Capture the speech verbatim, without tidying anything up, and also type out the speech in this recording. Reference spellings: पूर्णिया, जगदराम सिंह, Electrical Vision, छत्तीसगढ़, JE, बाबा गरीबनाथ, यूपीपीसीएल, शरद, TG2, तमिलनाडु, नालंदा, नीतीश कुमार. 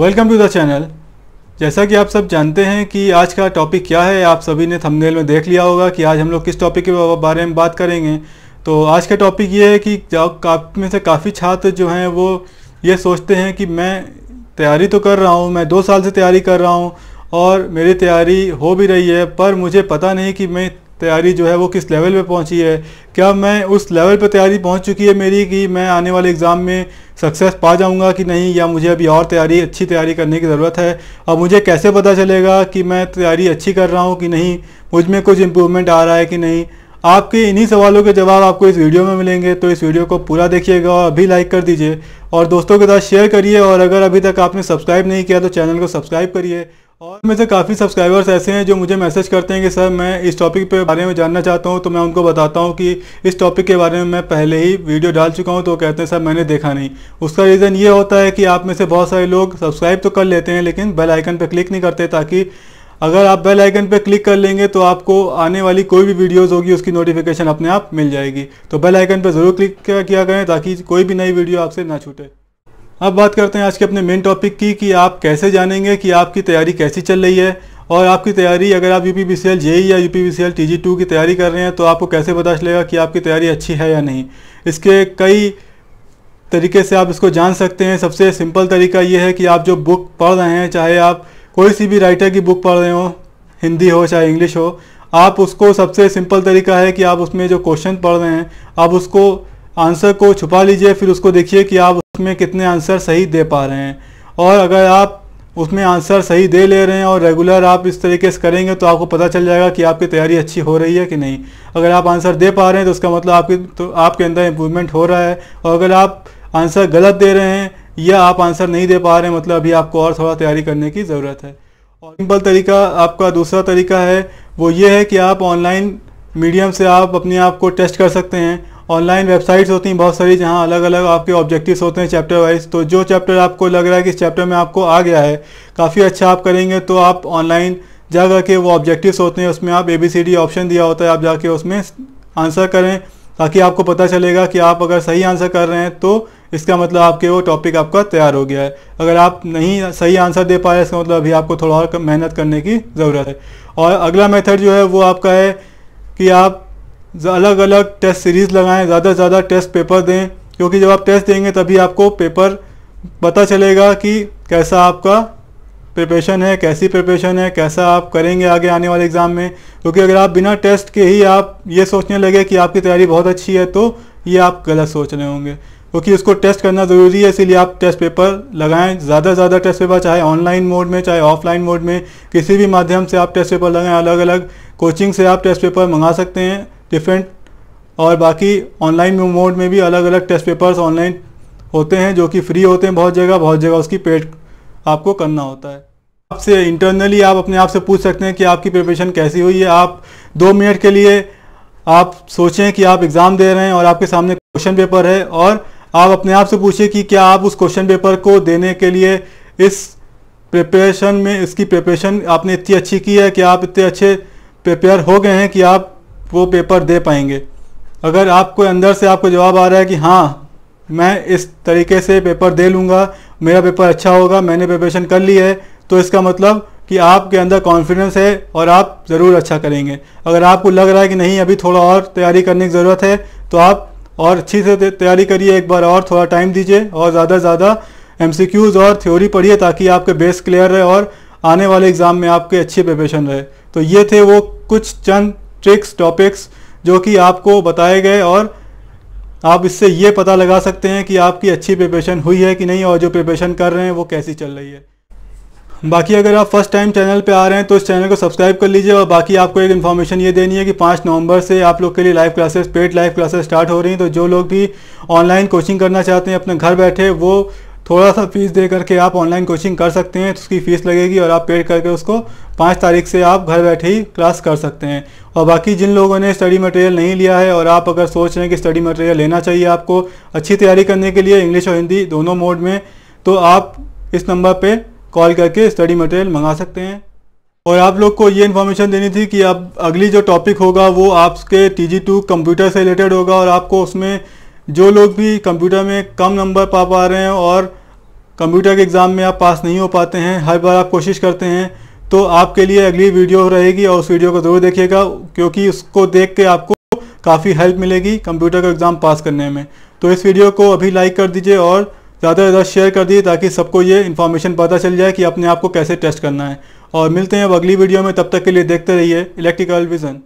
Welcome to the channel. जैसा कि आप सब जानते हैं कि आज का टॉपिक क्या है, आप सभी ने थंबनेल में देख लिया होगा कि आज हम लोग किस टॉपिक के बारे में बात करेंगे। तो आज का टॉपिक ये है कि आप में से काफ़ी छात्र जो हैं वो ये सोचते हैं कि मैं तैयारी तो कर रहा हूँ, मैं दो साल से तैयारी कर रहा हूँ और मेरी तैयारी हो भी रही है, पर मुझे पता नहीं कि मैं तैयारी जो है वो किस लेवल पे पहुंची है, क्या मैं उस लेवल पे तैयारी पहुंच चुकी है मेरी कि मैं आने वाले एग्ज़ाम में सक्सेस पा जाऊंगा कि नहीं, या मुझे अभी और तैयारी अच्छी तैयारी करने की ज़रूरत है। अब मुझे कैसे पता चलेगा कि मैं तैयारी अच्छी कर रहा हूं कि नहीं, मुझ में कुछ इम्प्रूवमेंट आ रहा है कि नहीं। आपके इन्हीं सवालों के जवाब आपको इस वीडियो में मिलेंगे, तो इस वीडियो को पूरा देखिएगा और अभी लाइक कर दीजिए और दोस्तों के साथ शेयर करिए। और अगर अभी तक आपने सब्सक्राइब नहीं किया तो चैनल को सब्सक्राइब करिए। और मेरे से काफ़ी सब्सक्राइबर्स ऐसे हैं जो मुझे मैसेज करते हैं कि सर मैं इस टॉपिक के बारे में जानना चाहता हूं, तो मैं उनको बताता हूं कि इस टॉपिक के बारे में मैं पहले ही वीडियो डाल चुका हूं, तो कहते हैं सर मैंने देखा नहीं। उसका रीज़न ये होता है कि आप में से बहुत सारे लोग सब्सक्राइब तो कर लेते हैं लेकिन बेल आइकन पर क्लिक नहीं करते, ताकि अगर आप बेल आइकन पर क्लिक कर लेंगे तो आपको आने वाली कोई भी वीडियोस होगी उसकी नोटिफिकेशन अपने आप मिल जाएगी। तो बेल आइकन पर ज़रूर क्लिक किया करें ताकि कोई भी नई वीडियो आपसे ना छूटे। अब बात करते हैं आज के अपने मेन टॉपिक की कि आप कैसे जानेंगे कि आपकी तैयारी कैसी चल रही है, और आपकी तैयारी अगर आप यूपीपीसीएल जेई या यूपीपीसीएल टीजी टू की तैयारी कर रहे हैं तो आपको कैसे पता चलेगा कि आपकी तैयारी अच्छी है या नहीं। इसके कई तरीके से आप इसको जान सकते हैं। सबसे सिंपल तरीका ये है कि आप जो बुक पढ़ रहे हैं, चाहे आप कोई सी भी राइटर की बुक पढ़ रहे हो, हिंदी हो चाहे इंग्लिश हो, आप उसको सबसे सिंपल तरीका है कि आप उसमें जो क्वेश्चन पढ़ रहे हैं आप उसको आंसर को छुपा लीजिए, फिर उसको देखिए कि आप उसमें कितने आंसर सही दे पा रहे हैं। और अगर आप उसमें आंसर सही दे ले रहे हैं और रेगुलर आप इस तरीके से करेंगे तो आपको पता चल जाएगा कि आपकी तैयारी अच्छी हो रही है कि नहीं। अगर आप आंसर दे पा रहे हैं तो उसका मतलब आपकी तो आपके अंदर इम्प्रूवमेंट हो रहा है, और अगर आप आंसर गलत दे रहे हैं या आप आंसर नहीं दे पा रहे हैं, मतलब अभी आपको और थोड़ा तैयारी करने की ज़रूरत है। और सिंपल तरीका आपका दूसरा तरीका है वो ये है कि आप ऑनलाइन मीडियम से आप अपने आप को टेस्ट कर सकते हैं। ऑनलाइन वेबसाइट्स होती हैं बहुत सारी, जहां अलग अलग आपके ऑब्जेक्टिव्स होते हैं चैप्टर वाइज। तो जो चैप्टर आपको लग रहा है कि इस चैप्टर में आपको आ गया है, काफ़ी अच्छा आप करेंगे, तो आप ऑनलाइन जा कर के वो ऑब्जेक्टिव्स होते हैं उसमें आप A B C D option दिया होता है, आप जाके उसमें आंसर करें, ताकि आपको पता चलेगा कि आप अगर सही आंसर कर रहे हैं तो इसका मतलब आपके वो टॉपिक आपका तैयार हो गया है। अगर आप नहीं सही आंसर दे पा रहे इसका मतलब अभी आपको थोड़ा और मेहनत करने की ज़रूरत है। और अगला मेथड जो है वो आपका है कि आप अलग अलग टेस्ट सीरीज़ लगाएं, ज़्यादा से ज़्यादा टेस्ट पेपर दें, क्योंकि जब आप टेस्ट देंगे तभी आपको पेपर पता चलेगा कि कैसा आपका प्रिपरेशन है, कैसी प्रिपरेशन है, कैसा आप करेंगे आगे आने वाले एग्ज़ाम में। क्योंकि अगर आप बिना टेस्ट के ही आप ये सोचने लगे कि आपकी तैयारी बहुत अच्छी है तो ये आप गलत सोच रहे होंगे, क्योंकि उसको टेस्ट करना ज़रूरी है। इसीलिए आप टेस्ट पेपर लगाएं, ज़्यादा से ज़्यादा टेस्ट पेपर, चाहे ऑनलाइन मोड में चाहे ऑफलाइन मोड में, किसी भी माध्यम से आप टेस्ट पेपर लगाएं। अलग अलग कोचिंग से आप टेस्ट पेपर मंगा सकते हैं डिफरेंट, और बाकी ऑनलाइन मोड में भी अलग अलग टेस्ट पेपर्स ऑनलाइन होते हैं जो कि फ्री होते हैं बहुत जगह, बहुत जगह उसकी पेड आपको करना होता है। आपसे इंटरनली आप अपने आप से पूछ सकते हैं कि आपकी प्रिपरेशन कैसी हुई है। आप दो मिनट के लिए आप सोचें कि आप एग्ज़ाम दे रहे हैं और आपके सामने क्वेश्चन पेपर है, और आप अपने आप से पूछें कि क्या आप उस क्वेश्चन पेपर को देने के लिए इस प्रिपरेशन में इसकी प्रिपरेशन आपने इतनी अच्छी की है कि आप इतने अच्छे प्रिपेयर हो गए हैं कि आप वो पेपर दे पाएंगे। अगर आपको अंदर से आपको जवाब आ रहा है कि हाँ मैं इस तरीके से पेपर दे लूँगा, मेरा पेपर अच्छा होगा, मैंने प्रिपरेशन कर ली है, तो इसका मतलब कि आपके अंदर कॉन्फिडेंस है और आप ज़रूर अच्छा करेंगे। अगर आपको लग रहा है कि नहीं अभी थोड़ा और तैयारी करने की ज़रूरत है, तो आप और अच्छी से तैयारी करिए, एक बार और थोड़ा टाइम दीजिए और ज़्यादा से ज़्यादा एम सी क्यूज़ और थ्योरी पढ़िए, ताकि आपके बेस क्लियर रहे और आने वाले एग्ज़ाम में आपके अच्छी प्रिपरेशन रहे। तो ये थे वो कुछ चंद ट्रिक्स टॉपिक्स जो कि आपको बताए गए, और आप इससे ये पता लगा सकते हैं कि आपकी अच्छी प्रिपरेशन हुई है कि नहीं, और जो प्रिपरेशन कर रहे हैं वो कैसी चल रही है। बाकी अगर आप फर्स्ट टाइम चैनल पे आ रहे हैं तो इस चैनल को सब्सक्राइब कर लीजिए। और बाकी आपको एक इन्फॉर्मेशन ये देनी है कि पाँच नवंबर से आप लोग के लिए live classes, paid live classes start हो रही हैं। तो जो लोग भी ऑनलाइन कोचिंग करना चाहते हैं अपने घर बैठे, वो थोड़ा सा फीस दे करके आप ऑनलाइन कोचिंग कर सकते हैं, तो उसकी फ़ीस लगेगी और आप पेड करके उसको पाँच तारीख से आप घर बैठे ही क्लास कर सकते हैं। और बाकी जिन लोगों ने स्टडी मटेरियल नहीं लिया है और आप अगर सोच रहे हैं कि स्टडी मटेरियल लेना चाहिए आपको अच्छी तैयारी करने के लिए इंग्लिश और हिंदी दोनों मोड में, तो आप इस नंबर पर कॉल करके स्टडी मटेरियल मंगा सकते हैं। और आप लोग को ये इन्फॉर्मेशन देनी थी कि अब अगली जो टॉपिक होगा वो आपके टी जी टू कंप्यूटर से रिलेटेड होगा, और आपको उसमें जो लोग भी कंप्यूटर में कम नंबर पा पा रहे हैं और कंप्यूटर के एग्ज़ाम में आप पास नहीं हो पाते हैं, हर बार आप कोशिश करते हैं, तो आपके लिए अगली वीडियो रहेगी और उस वीडियो को ज़रूर देखिएगा क्योंकि उसको देख के आपको काफ़ी हेल्प मिलेगी कंप्यूटर का एग्ज़ाम पास करने में। तो इस वीडियो को अभी लाइक कर दीजिए और ज़्यादा से ज़्यादा शेयर कर दीजिए ताकि सबको ये इन्फॉर्मेशन पता चल जाए कि अपने आप को कैसे टेस्ट करना है। और मिलते हैं अब अगली वीडियो में, तब तक के लिए देखते रहिए इलेक्ट्रिकल विज़न।